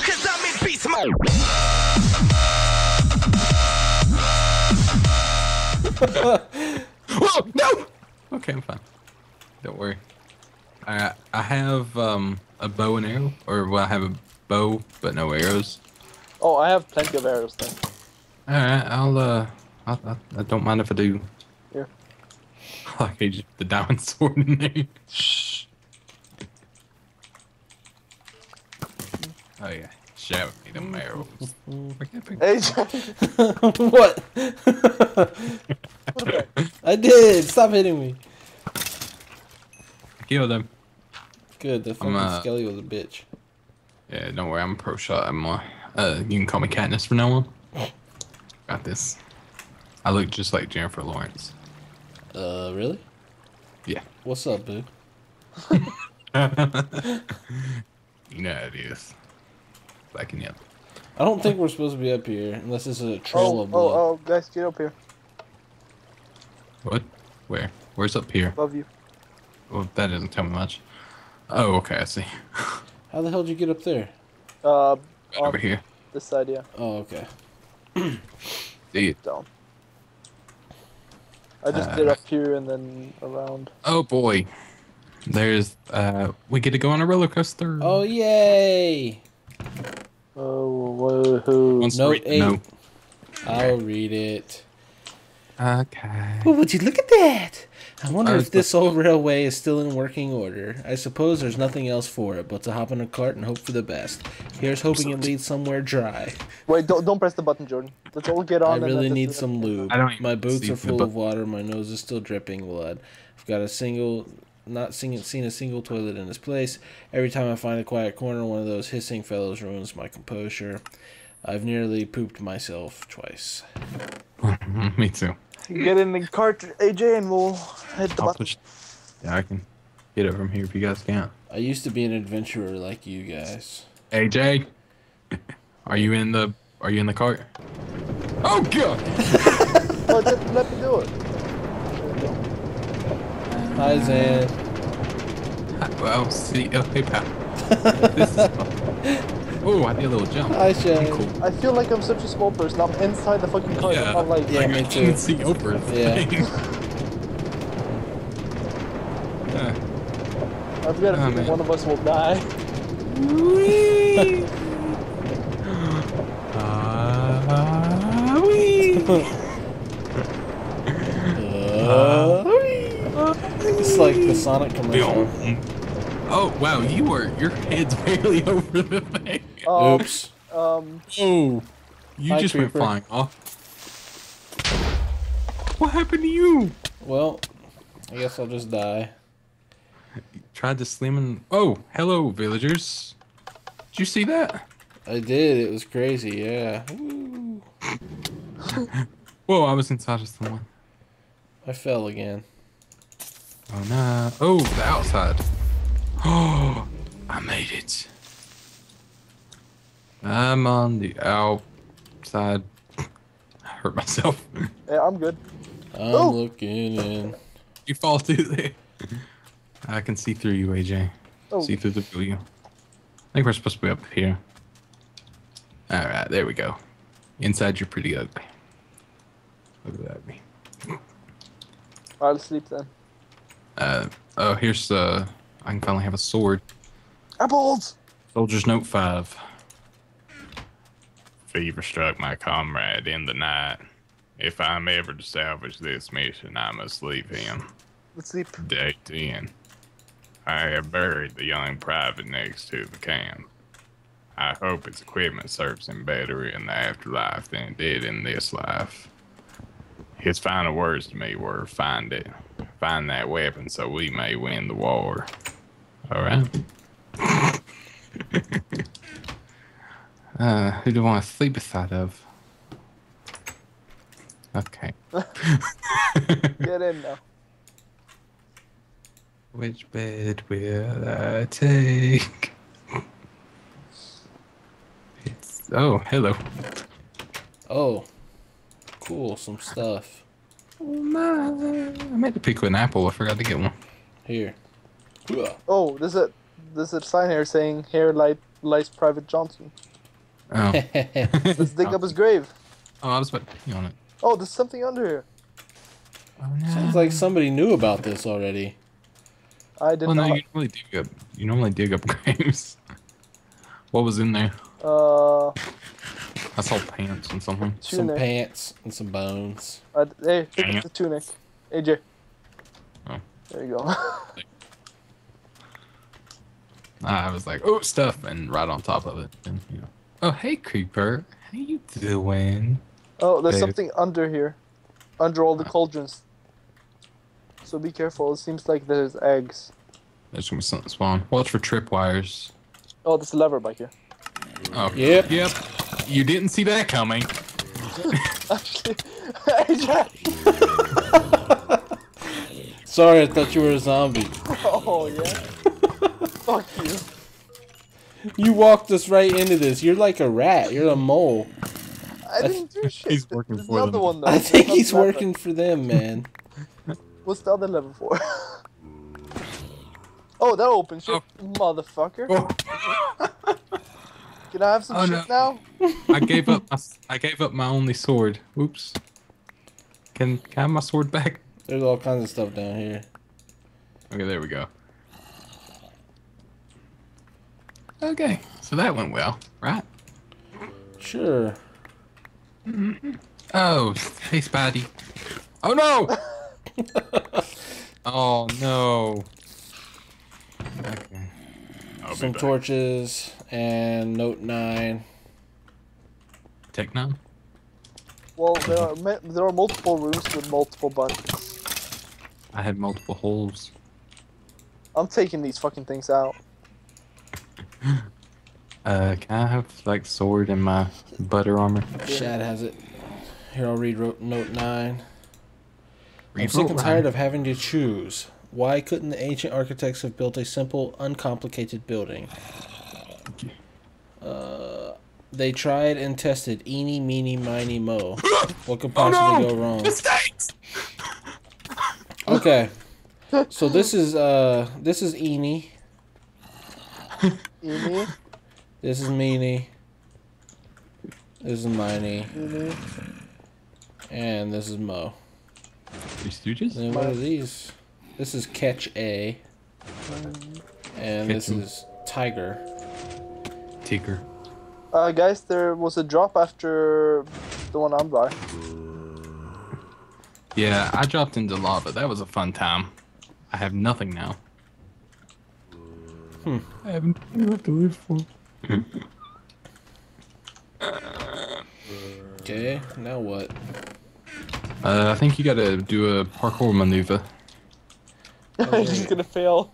'Cause I'm in beast mode. Whoa, no! Okay, I'm fine. Don't worry. I have a bow and arrow, or well, I have a bow but no arrows. Oh, I have plenty of arrows then. All right, I don't mind if I do. Here. Like the diamond sword in there. Shh. Oh yeah, shout me them arrows. I can't pick AJ. What? I did. Stop hitting me. I killed him. Good. The fucking skelly was a bitch. Yeah, don't worry. I'm a pro shot. I'm you can call me Katniss from now on. Got this. I look just like Jennifer Lawrence. Really? Yeah. What's up, dude? You know how it is. Black and yellow. I don't think we're supposed to be up here unless it's a trail of blood. Oh, guys, get up here. What? Where? Where's up here? Above you. Well, that doesn't tell me much. Oh, okay, I see. How the hell did you get up there? Over here. This side, yeah. Oh, okay. Dude. Down. I just did up here and then around. Oh boy. There's we get to go on a roller coaster. Oh yay. Oh woohoo. No. I'll read it. Okay. Oh, would you look at that? I wonder if this old railway is still in working order. I suppose there's nothing else for it but to hop in a cart and hope for the best. Here's hoping it leads somewhere dry. Wait, don't press the button, Jordan. Let's all get on. I really need some lube. My boots are full of water. My nose is still dripping blood. I've got not seen a single toilet in this place. Every time I find a quiet corner, one of those hissing fellows ruins my composure. I've nearly pooped myself twice. Me too. Get in the cart, AJ, and we'll hit the button. Yeah, I can get it from here if you guys can't. I used to be an adventurer like you guys. AJ, are you in the cart? Oh god! Well, just let me do it. Hi, Zayn. Well, see, hey pal. Oh, I did a little jump. Hi, Shad. Cool. I feel like I'm such a small person. I'm inside the fucking car. Yeah, I'm like, yeah, me too. I can see over it. Yeah. I've got a feeling one of us will die. Wee. It's like the Sonic commercial. Oh wow, your head's barely over the thing. Oops. Oh, you just went flying off. What happened to you? Well, I guess I'll just die. You tried to slam in. Oh, hello, villagers. Did you see that? I did. It was crazy. Yeah. Woo. Whoa! I was inside of someone. I fell again. Oh no! Oh, the outside. Oh, I made it. I'm on the outside. I hurt myself. Yeah, I'm good. I'm looking in. You fall through there. I can see through you, AJ. Oh. See through the wheel. I think we're supposed to be up here. All right, there we go. Inside, you're pretty ugly. Look at me. I'll sleep then. Oh, here's the... I can finally have a sword. Apples! Soldier's Note 5. Fever struck my comrade in the night. If I'm ever to salvage this mission, I must leave him. Let's sleep. Day 10. I have buried the young private next to the camp. I hope his equipment serves him better in the afterlife than it did in this life. His final words to me were, "Find it. Find that weapon so we may win the war." Alright. Who do I want to sleep beside of? Okay. Get in now. Which bed will I take? It's... Oh, hello. Oh. Cool, some stuff. Oh my. I meant to pick an apple. I forgot to get one. Here. Oh, there's a there's a sign here saying "Here lies Private Johnson." Oh. Let's dig up his grave. Oh, I was about to pee on it. Oh, there's something under here. Oh, no. Sounds like somebody knew about this already. I didn't know. You normally dig up graves. What was in there? I saw pants and something. Some pants and some bones. Hey, it's the tunic. AJ. Oh. There you go. I was like, oh, stuff, and right on top of it. And, you know. Oh, hey, Creeper. How you doing? Oh, there's something under here. Under all the cauldrons. So be careful. It seems like there's eggs. There's going to be something spawn. Watch for tripwires. Oh, there's a lever back here. Oh. Yep. Yep. You didn't see that coming. Sorry, I thought you were a zombie. Oh, yeah. Fuck you. You walked us right into this. You're like a rat. You're a mole. I didn't do shit. He's working for them. One, though. I think he's working for them, man. What's the other level for? Oh, that open shit, motherfucker. Oh. Can I have some shit now? I gave up. I gave up my only sword. Oops. Can I have my sword back? There's all kinds of stuff down here. Okay, there we go. Okay, so that went well, right? Sure. Mm-hmm. Oh, hey, Spidey. Oh, no! Oh, no. Okay. Some torches and Note 9. Tech 9? Well, there are multiple rooms with multiple buttons. I had multiple holes. I'm taking these fucking things out. Can I have, like, sword in my butter armor? Shad has it. Here, I'll read Note 9. I'm sick and tired of having to choose. Why couldn't the ancient architects have built a simple, uncomplicated building? They tried and tested. Eeny, meeny, miny, mo. What could possibly go wrong? Mistakes! Okay. So this is eeny. Eeny. This is meeny. This is miny. And this is mo. Three Stooges? And what are these? This is catch A. And this is tiger. Tiger. Guys, there was a drop after the one I'm by. Yeah, I dropped into lava. That was a fun time. I have nothing now. Hmm. I haven't have to live for. Okay, now what? I think you gotta do a parkour maneuver. I'm just gonna fail.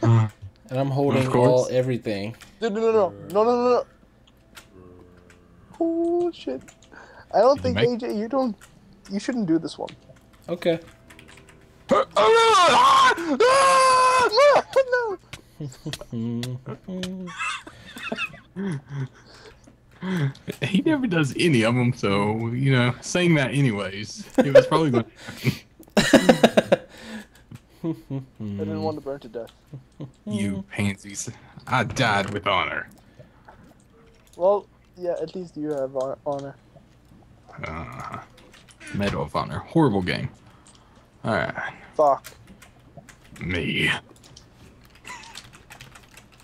And I'm holding everything. Dude, no. Oh shit! I don't think AJ, you shouldn't do this one. Okay. Oh no! No! He never does any of them, so you know, saying that anyways, it was probably going to happen. I didn't want to burn to death. You pansies! I died with honor. Well, yeah, at least you have honor. Medal of Honor, horrible game. All right. Fuck. Me.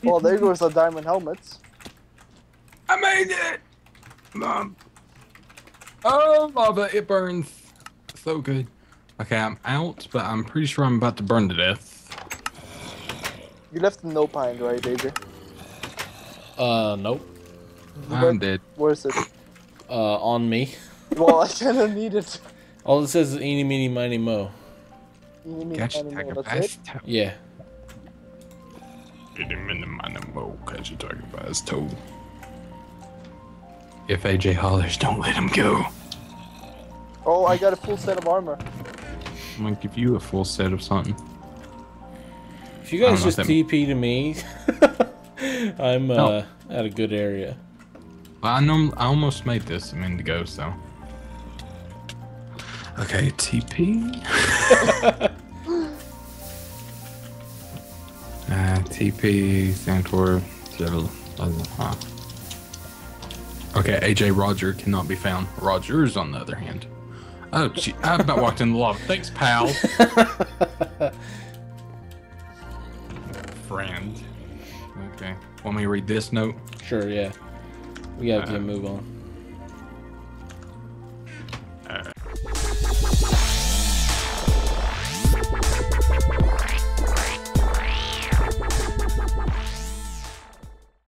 Well, there goes the diamond helmets. I made it! Mom. Oh, lava, it burns so good. Okay, I'm out, but I'm pretty sure I'm about to burn to death. You left no pine, right, AJ? Nope. I'm dead. Where's it? On me. Well, I kinda need it. All it says is eeny, meeny, miny, mo. Eeny, meeny, miny, mo, that's it? Yeah. Eeny, meeny, miny, mo, catch a tiger by his toe. If AJ hollers, don't let him go. Oh, I got a full set of armor. I'm gonna give you a full set of something. If you guys just TP to me, I'm at a good area. Well, I almost made this a minute ago, so. Okay, TP. TP stands for several other. Okay, AJ Roger cannot be found. Rogers, on the other hand. Oh, gee, I about walked in the lava. Thanks, pal. Friend. Okay. Want me to read this note? Sure, yeah. We gotta move on.